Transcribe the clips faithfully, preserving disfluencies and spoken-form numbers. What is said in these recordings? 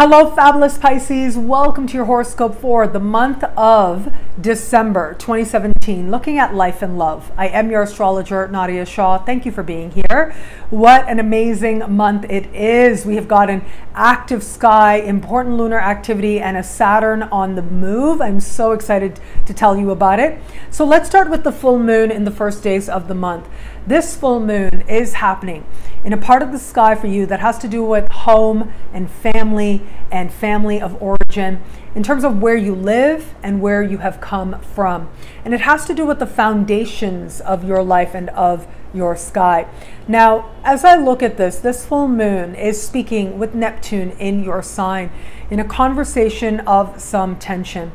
Hello, fabulous Pisces. Welcome to your horoscope for the month of December twenty seventeen. Looking at life and love. I am your astrologer, Nadiya Shah. Thank you for being here. What an amazing month it is. We have got an active sky, important lunar activity, and a Saturn on the move. I'm so excited to tell you about it. So let's start with the full moon in the first days of the month. This full moon is happening in a part of the sky for you that has to do with home and family and family of origin in terms of where you live and where you have come from. And it has to do with the foundations of your life and of your sky. Now, as I look at this, this full moon is speaking with Neptune in your sign in a conversation of some tension.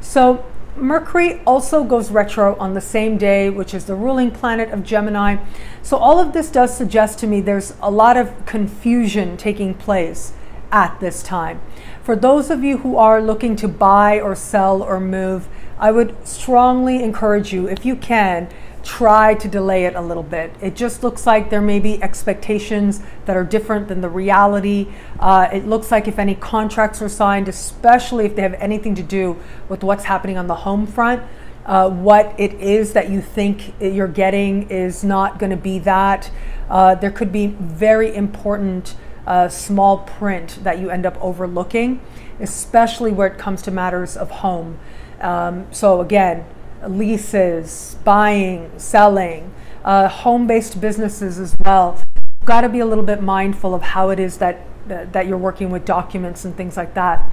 So Mercury also goes retro on the same day, which is the ruling planet of Gemini. So all of this does suggest to me there's a lot of confusion taking place at this time. For those of you who are looking to buy or sell or move, I would strongly encourage you, if you can, try to delay it a little bit. It just looks like there may be expectations that are different than the reality. Uh, it looks like if any contracts are signed, especially if they have anything to do with what's happening on the home front, uh, what it is that you think you're getting is not going to be that. Uh, there could be very important uh, small print that you end up overlooking, especially where it comes to matters of home. Um, so again, leases, buying, selling, uh, home-based businesses as well. You've got to be a little bit mindful of how it is that uh, that you're working with documents and things like that.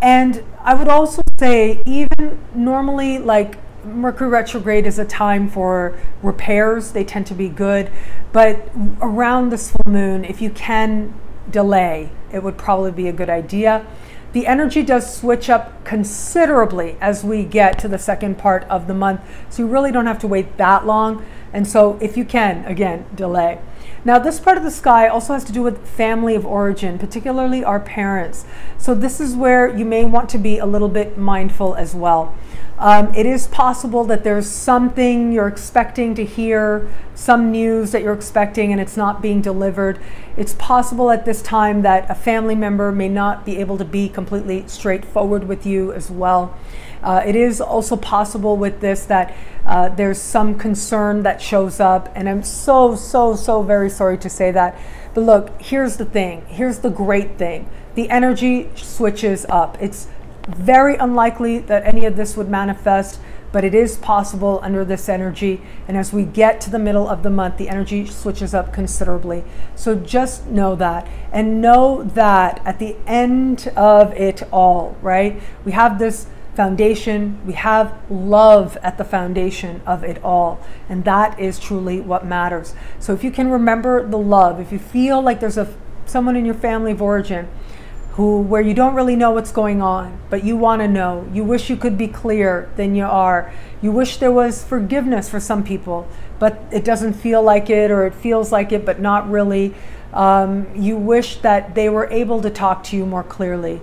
And I would also say, even normally, like Mercury retrograde is a time for repairs. They tend to be good, but around this full moon, if you can delay, it would probably be a good idea. The energy does switch up considerably as we get to the second part of the month. So you really don't have to wait that long. And so if you can, again, delay. Now, this part of the sky also has to do with family of origin, particularly our parents. So this is where you may want to be a little bit mindful as well. Um, it is possible that there's something you're expecting to hear, some news that you're expecting, and it's not being delivered. It's possible at this time that a family member may not be able to be completely straightforward with you as well. Uh, it is also possible with this that uh, there's some concern that shows up, and I'm so, so, so very sorry to say that. But look, here's the thing. Here's the great thing. The energy switches up. It's very unlikely that any of this would manifest, but it is possible under this energy. And as we get to the middle of the month, the energy switches up considerably. So just know that, and know that at the end of it all, right? We have this foundation, we have love at the foundation of it all, and that is truly what matters. So if you can remember the love, if you feel like there's a someone in your family of origin who where you don't really know what's going on, but you want to know, you wish you could be clearer than you are, you wish there was forgiveness for some people, but it doesn't feel like it, or it feels like it but not really, um, you wish that they were able to talk to you more clearly,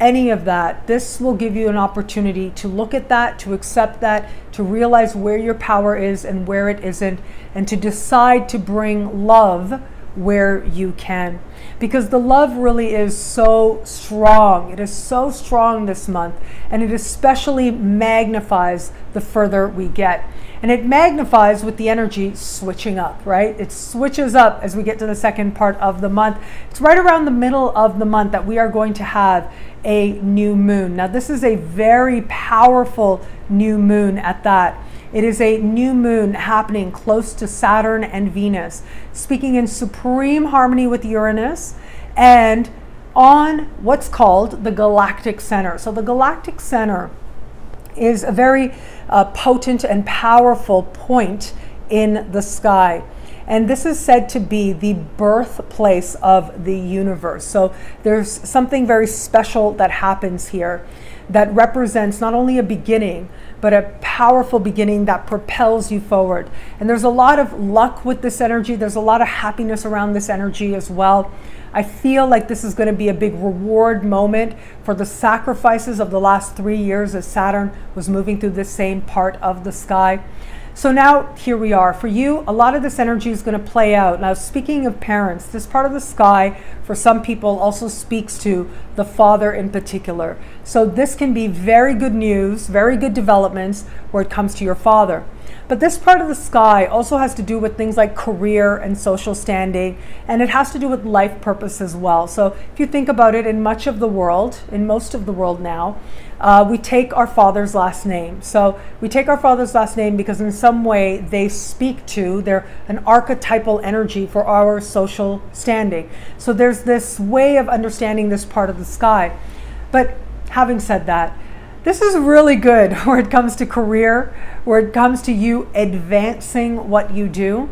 any of that, this will give you an opportunity to look at that, to accept that, to realize where your power is and where it isn't, and to decide to bring love where you can, because the love really is so strong. It is so strong this month, and it especially magnifies the further we get, and it magnifies with the energy switching up, right? It switches up as we get to the second part of the month. It's right around the middle of the month that we are going to have a new moon. Now, this is a very powerful new moon at that. It is a new moon happening close to Saturn and Venus, speaking in supreme harmony with Uranus and on what's called the galactic center. So the galactic center is a very uh, potent and powerful point in the sky. And this is said to be the birthplace of the universe. So there's something very special that happens here that represents not only a beginning, but a powerful beginning that propels you forward. And there's a lot of luck with this energy. There's a lot of happiness around this energy as well. I feel like this is going to be a big reward moment for the sacrifices of the last three years as Saturn was moving through this same part of the sky. So now here we are. For you, a lot of this energy is going to play out. Now, speaking of parents, this part of the sky for some people also speaks to the father in particular. So this can be very good news, very good developments where it comes to your father. But this part of the sky also has to do with things like career and social standing, and it has to do with life purpose as well. So if you think about it, in much of the world, in most of the world now, uh, we take our father's last name. So we take our father's last name because in some way they speak to, they're an archetypal energy for our social standing. So there's this way of understanding this part of the sky. But having said that, this is really good where it comes to career, where it comes to you advancing what you do,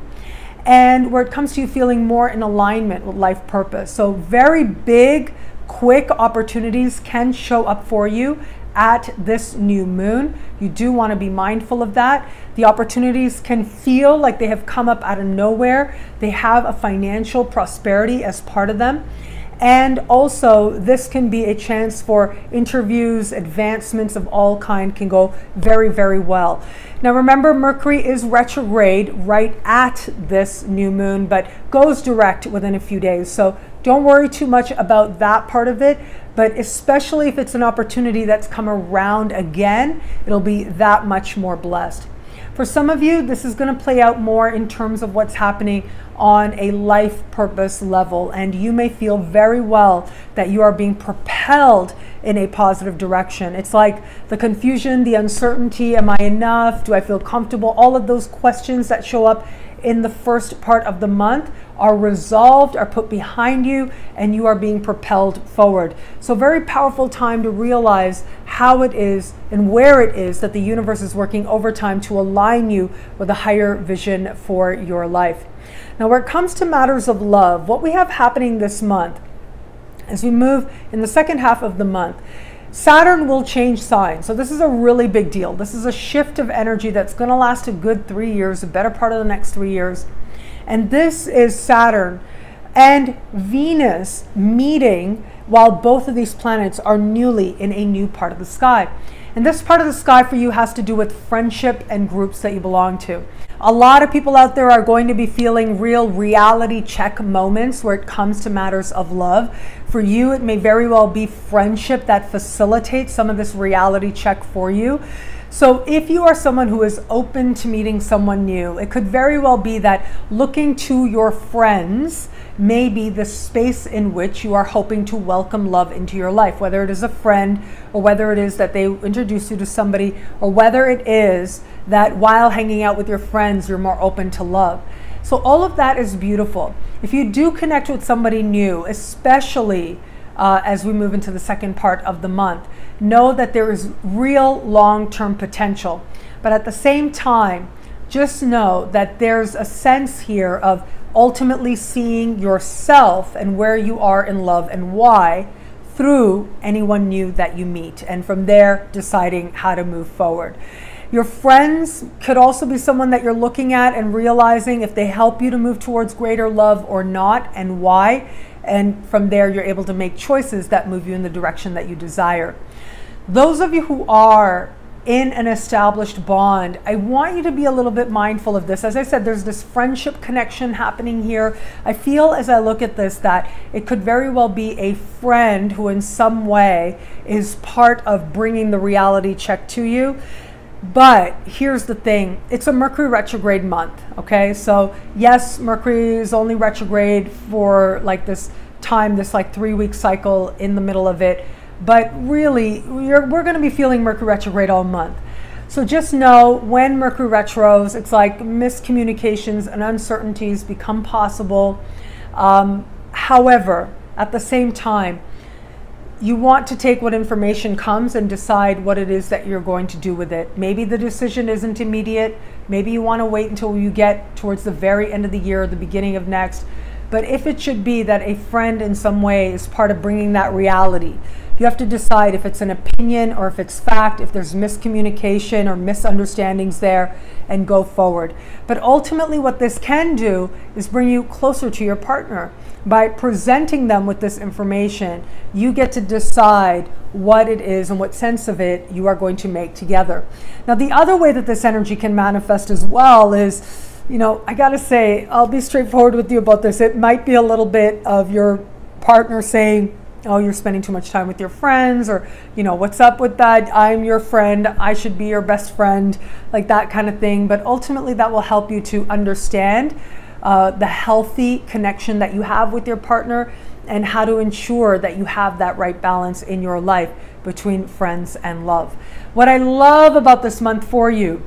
and where it comes to you feeling more in alignment with life purpose. So very big, quick opportunities can show up for you at this new moon. You do want to be mindful of that. The opportunities can feel like they have come up out of nowhere. They have a financial prosperity as part of them. And also, this can be a chance for interviews, advancements of all kind can go very, very well. Now remember, Mercury is retrograde right at this new moon, but goes direct within a few days. So don't worry too much about that part of it, but especially if it's an opportunity that's come around again, it'll be that much more blessed. For some of you, this is going to play out more in terms of what's happening on a life purpose level, and you may feel very well that you are being propelled in a positive direction. It's like the confusion, the uncertainty, am I enough? Do I feel comfortable? All of those questions that show up in the first part of the month are resolved, are put behind you, and you are being propelled forward. So very powerful time to realize how it is and where it is that the universe is working overtime to align you with a higher vision for your life. Now, where it comes to matters of love, what we have happening this month, as we move in the second half of the month, Saturn will change signs. So this is a really big deal. This is a shift of energy that's going to last a good three years, a better part of the next three years. And this is Saturn and Venus meeting while both of these planets are newly in a new part of the sky. And this part of the sky for you has to do with friendship and groups that you belong to. A lot of people out there are going to be feeling real reality check moments where it comes to matters of love. For you, it may very well be friendship that facilitates some of this reality check for you. So if you are someone who is open to meeting someone new, it could very well be that looking to your friends may be the space in which you are hoping to welcome love into your life, whether it is a friend or whether it is that they introduce you to somebody, or whether it is that while hanging out with your friends, you're more open to love. So all of that is beautiful. If you do connect with somebody new, especially Uh, as we move into the second part of the month, know that there is real long-term potential. But at the same time, just know that there's a sense here of ultimately seeing yourself and where you are in love and why through anyone new that you meet. And from there, deciding how to move forward. Your friends could also be someone that you're looking at and realizing if they help you to move towards greater love or not, and why. And from there, you're able to make choices that move you in the direction that you desire. Those of you who are in an established bond, I want you to be a little bit mindful of this. As I said, there's this friendship connection happening here. I feel as I look at this that it could very well be a friend who in some way is part of bringing the reality check to you. But here's the thing, it's a Mercury retrograde month, okay? So yes, Mercury is only retrograde for like this time, this like three week cycle in the middle of it. But really, we're, we're gonna be feeling Mercury retrograde all month. So just know when Mercury retros, it's like miscommunications and uncertainties become possible. Um, however, at the same time, you want to take what information comes and decide what it is that you're going to do with it. Maybe the decision isn't immediate. Maybe you want to wait until you get towards the very end of the year or the beginning of next. But if it should be that a friend in some way is part of bringing that reality, you have to decide if it's an opinion or if it's fact, if there's miscommunication or misunderstandings there, and go forward. But ultimately what this can do is bring you closer to your partner. by presenting them with this information, you get to decide what it is and what sense of it you are going to make together. Now, the other way that this energy can manifest as well is, you know, I gotta say, I'll be straightforward with you about this. It might be a little bit of your partner saying, oh, you're spending too much time with your friends, or, you know, what's up with that? I'm your friend. I should be your best friend, like that kind of thing. But ultimately, that will help you to understand uh, the healthy connection that you have with your partner and how to ensure that you have that right balance in your life between friends and love. What I love about this month for you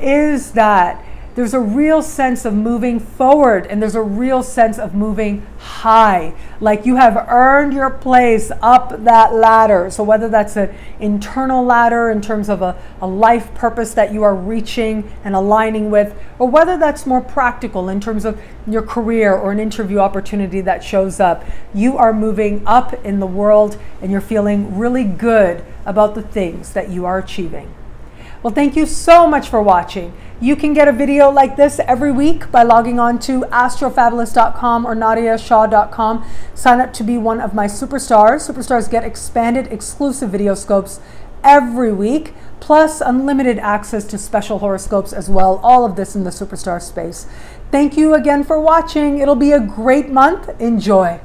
is that there's a real sense of moving forward, and there's a real sense of moving high. Like you have earned your place up that ladder. So whether that's an internal ladder in terms of a, a life purpose that you are reaching and aligning with, or whether that's more practical in terms of your career or an interview opportunity that shows up, you are moving up in the world and you're feeling really good about the things that you are achieving. Well, thank you so much for watching. You can get a video like this every week by logging on to astrofabulous dot com or Nadiya Shah dot com. Sign up to be one of my superstars. Superstars get expanded exclusive video scopes every week, plus unlimited access to special horoscopes as well. All of this in the superstar space. Thank you again for watching. It'll be a great month. Enjoy.